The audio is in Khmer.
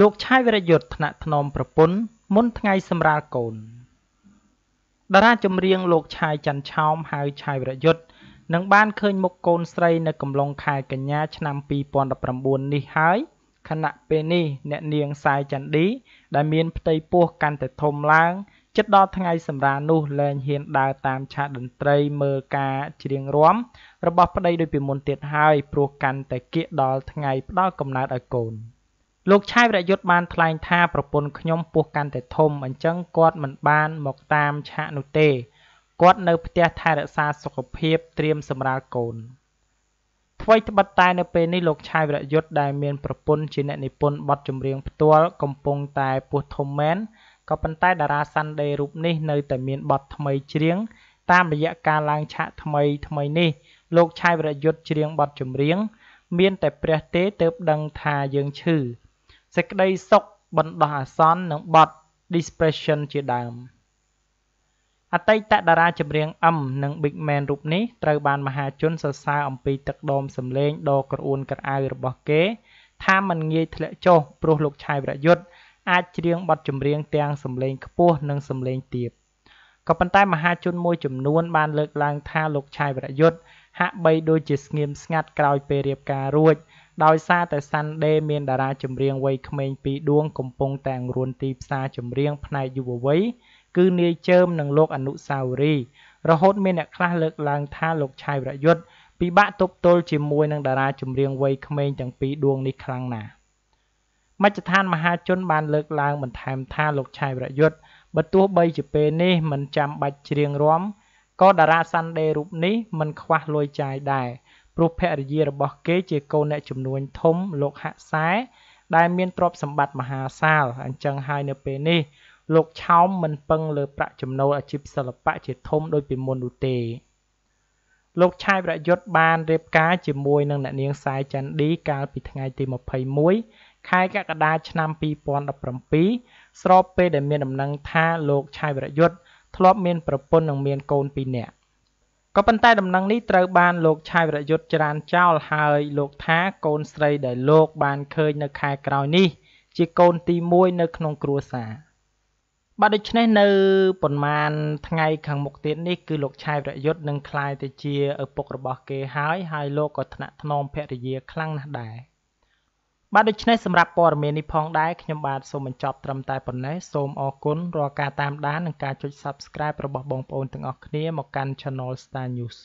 លោក ឆាយ វីរៈយុទ្ធ ថ្នាក់ថ្នមប្រពន្ធមុនថ្ងៃសម្រាលកូនតារាចម្រៀងលោក ឆាយ ច័ន្ទឆោម ហៅ ឆាយ វីរៈយុទ្ធ នឹងបានឃើញមុខកូនស្រីនៅកំឡុងខែកញ្ញាឆ្នាំ2019នេះហើយខណៈពេលនេះអ្នកនាង សាយ ចន្ទឌី ដែលមានផ្ទៃពោះកាន់តែធំឡើងជិតដល់ថ្ងៃសម្រាលនោះលែងហ៊ានដើរតាមឆាកតន្ត្រីមើលការច្រៀងរាំរបស់ប្តីដូចពីមុនទៀតហើយព្រោះកាន់តែគៀកដល់ថ្ងៃផ្ដល់កំណើតឲ្យកូនលោក ឆាយ វីរៈយុទ្ធ បានថ្លែងថាប្រពន្ធខ្ញុំពោះកាន់តែធំអញ្ចឹងគាត់មិនបានមកតាមឆាកនោះទេគាត់នៅផ្ទះថែរក្សាសុខភាពត្រៀមសម្រាលកូនអ្វីត្បិតតែនៅពេលនេះលោក ឆាយ វីរៈយុទ្ធ ដែលមានប្រពន្ធជាអ្នកនិពន្ធបទចម្រៀងផ្ទាល់កំពុងតែពោះធំមែនក៏ប៉ុន្តែតារា Sunday រូបនេះនៅតែមានបទថ្មីច្រៀងតាមរយៈការឡើងឆាកថ្មីនេះលោក ឆាយ វីរៈយុទ្ធ ច្រៀងបទចម្រៀងមានតែព្រះទេទើបដឹងថាយើងឈឺសេចក្តីសុខបណ្ដោះអាសន្ននិងបទ Depression ជាដើមអតីតតារាចម្រៀង និង Big Man រូបនេះត្រូវបានមហាជនសរសើរអំពីទឹកដមសម្លេងដ៏ក្រអួនក្រអៅរបស់គេថាมันងាយធ្លាក់ចុះព្រោះលោក ឆាយ វីរៈយុទ្ធ អាចច្រៀងបទចម្រៀងទាំងសម្លេងខ្ពស់និងសម្លេងទាបក៏ប៉ុន្តែមហាជនមួយចំនួនបានលើកឡើងថាលោក ឆាយ វីរៈយុទ្ធ ហាក់បីដូចជាស្ងៀមស្ងាត់ក្រោយពេលរៀបការរួចដោយសារតែ Sunday មានតារាចម្រៀងវ័យក្មេងពីរដួងកំពុងតែអង្រួនទីផ្សារចម្រៀងផ្នែកយុវវ័យគឺនាយជើមនិងលោកអនុសាវរីយ៍រហូតមានអ្នកខ្លះលើកឡើងថាលោក ឆាយ វីរៈយុទ្ធ ពិបាកទប់ទល់ជាមួយនឹងតារាចម្រៀងវ័យក្មេងទាំងពីរដួងនេះខ្លាំងណាស់មជ្ឈដ្ឋានមហាជនបានលើកឡើងបន្ថែមថាលោក ឆាយ វីរៈយុទ្ធ បើទោះបីជាពេលនេះមិនចាំបាច់ច្រៀងរាំក៏តារា Sunday រូបនេះមិនខ្វះលុយចាយដែរព្រោះភរិយារបស់គេជាកូនអ្នកចំនួនធំលោកហាក់សែដែលមានទ្រព្យសម្បត្តិមហាសាលអញ្ចឹងហើយនៅពេលនេះលោកឆោមមិនពឹងលើប្រាក់ចំណូលអាជីពសិល្បៈជាធំដូចពីមុននោះទេលោក ឆាយ វីរៈយុទ្ធ បានរៀបការជាមួយនឹងអ្នកនាង សាយ ចន្ទឌី កាលពីថ្ងៃទី21 ខែកក្កដាឆ្នាំ2017ស្របពេលដែលមានដំណឹងថាលោក ឆាយ វីរៈយុទ្ធ ធ្លាប់មានប្រពន្ធនិងមានកូន2នាក់ក៏ប៉ុន្តែដំណឹងនេះត្រូវបានលោក ឆាយ វីរៈយុទ្ធ ច្រានចោលហើយលោកថាកូនស្រីដែលលោកបានឃើញនៅខែក្រោយនេះជាកូនទី1នៅក្នុងគ្រួសារបាទដូច្នេះនៅប៉ុន្មានថ្ងៃខាងមុខទៀតនេះគឺលោក ឆាយ វីរៈយុទ្ធ នឹងក្លាយទៅជាឪពុករបស់គេហើយលោកក៏ថ្នាក់ថ្នមភរិយាខ្លាំងណាស់ដែរបាទដូច្នេះសម្រាប់ព័ត៌មាននេះផងដែរខ្ញុំបាទសូមបញ្ចប់ត្រឹមតែប៉ុណ្ណេះសូមអរគុណរាល់ការតាមដាននិងការចុច Subscribe របស់បងប្អូនទាំងអស់គ្នាមកកាន់ Channel Star News